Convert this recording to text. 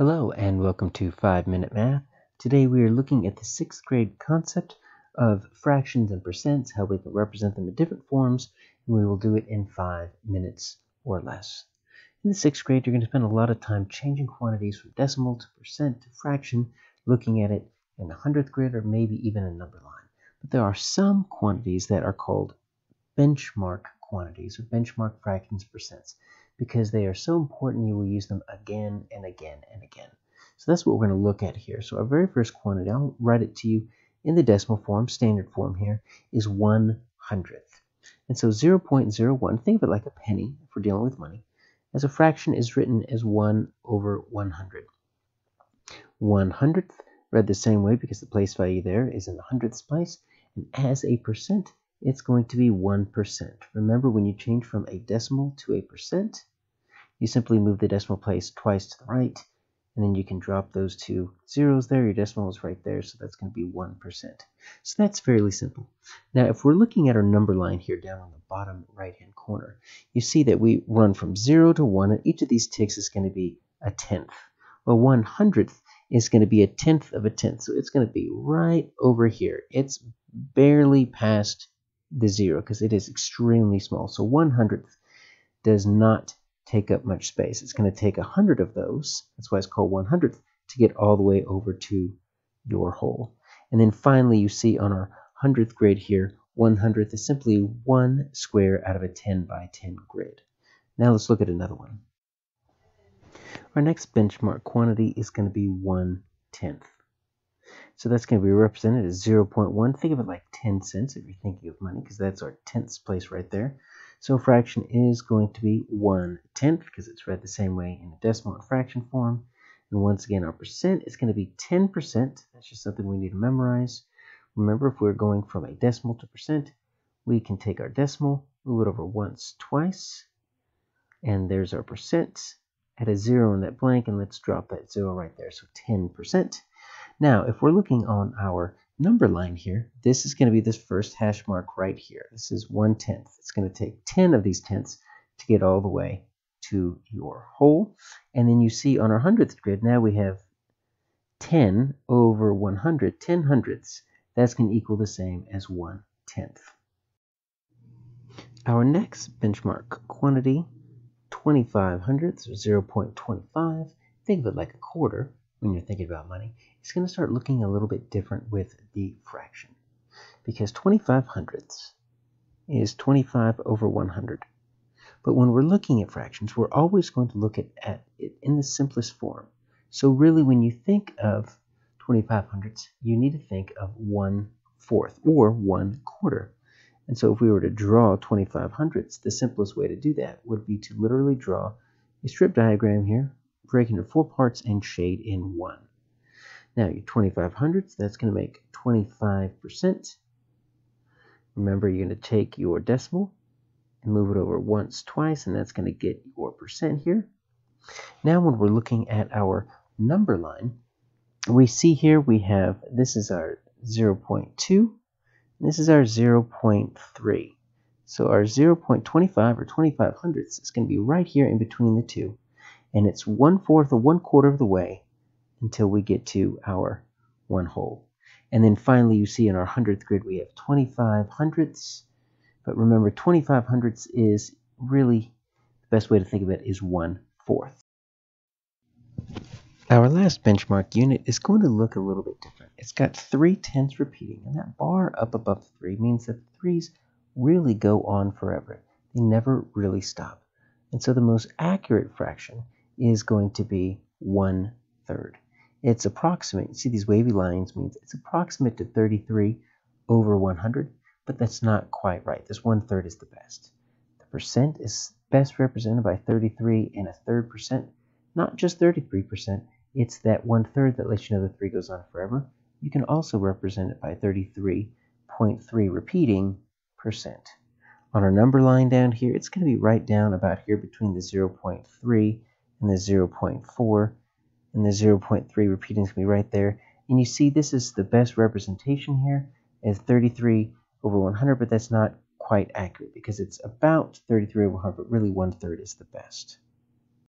Hello and welcome to 5 Minute Math. Today we are looking at the 6th grade concept of fractions and percents, how we can represent them in different forms, and we will do it in 5 minutes or less. In the 6th grade you're going to spend a lot of time changing quantities from decimal to percent to fraction, looking at it in the 100th grid or maybe even a number line. But there are some quantities that are called benchmark quantities or benchmark fractions, percents, because they are so important you will use them again and again and again. So that's what we're going to look at here. So our very first quantity, I'll write it to you in the decimal form, standard form here, is 1/100. And so 0.01, think of it like a penny if we're dealing with money, as a fraction is written as 1/100. 1/100 read the same way because the place value there is in the hundredths place, and as a percent, it's going to be 1%. Remember, when you change from a decimal to a percent, you simply move the decimal place twice to the right, and then you can drop those two zeros there. Your decimal is right there, so that's going to be 1%. So that's fairly simple. Now, if we're looking at our number line here down on the bottom right-hand corner, you see that we run from 0 to 1, and each of these ticks is going to be a tenth. Well, 1/100th is going to be a tenth of a tenth, so it's going to be right over here. It's barely past the zero because it is extremely small. So 1/100th does not take up much space. It's going to take 100 of those. That's why it's called 1/100th, to get all the way over to your whole. And then finally, you see on our 100th grid here, 1/100th is simply 1 square out of a 10 by 10 grid. Now let's look at another one. Our next benchmark quantity is going to be 1/10th. So that's going to be represented as 0.1. Think of it like 10 cents if you're thinking of money, because that's our tenths place right there. So fraction is going to be 1/10, because it's read the same way in the decimal and fraction form. And once again, our percent is going to be 10%. That's just something we need to memorize. Remember, if we're going from a decimal to percent, we can take our decimal, move it over once, twice, and there's our percent. Add a zero in that blank, and let's drop that zero right there, so 10%. Now, if we're looking on our number line here, this is going to be this first hash mark right here. This is 1/10. It's going to take 10 of these tenths to get all the way to your whole. And then you see on our 100th grid, now we have 10 over 100, 10 hundredths. That's going to equal the same as 1/10. Our next benchmark quantity, 25/100ths, or 0.25. Think of it like a quarter when you're thinking about money. It's going to start looking a little bit different with the fraction, because 25/100ths is 25 over 100. But when we're looking at fractions, we're always going to look at it in the simplest form. So really, when you think of 25/100ths, you need to think of 1/4 or 1/4. And so if we were to draw 25/100ths, the simplest way to do that would be to literally draw a strip diagram here, break into 4 parts and shade in 1. Now, your 25/100ths, that's going to make 25%. Remember, you're going to take your decimal and move it over once, twice, and that's going to get your percent here. Now, when we're looking at our number line, we see here we have, this is our 0.2, and this is our 0.3. So our 0.25 or 25/100ths is going to be right here in between the two, and it's 1/4 or 1/4 of the way until we get to our 1/2. And then finally, you see in our 100th grid, we have 25/100ths. But remember, 25/100ths is really, the best way to think of it is 1/4. Our last benchmark unit is going to look a little bit different. It's got 3/10ths repeating, and that bar up above 3 means that the 3s really go on forever. They never really stop. And so the most accurate fraction is going to be 1/3. It's approximate. You see these wavy lines means it's approximate to 33 over 100, but that's not quite right. This 1/3 is the best. The percent is best represented by 33 1/3%, not just 33%. It's that 1/3 that lets you know the 3 goes on forever. You can also represent it by 33.3 repeating percent. On our number line down here, it's going to be right down about here between the 0.3 and the 0.4. And the 0.3 repeating is going to be right there. And you see this is the best representation here as 33 over 100, but that's not quite accurate because it's about 33 over 100, but really 1/3 is the best.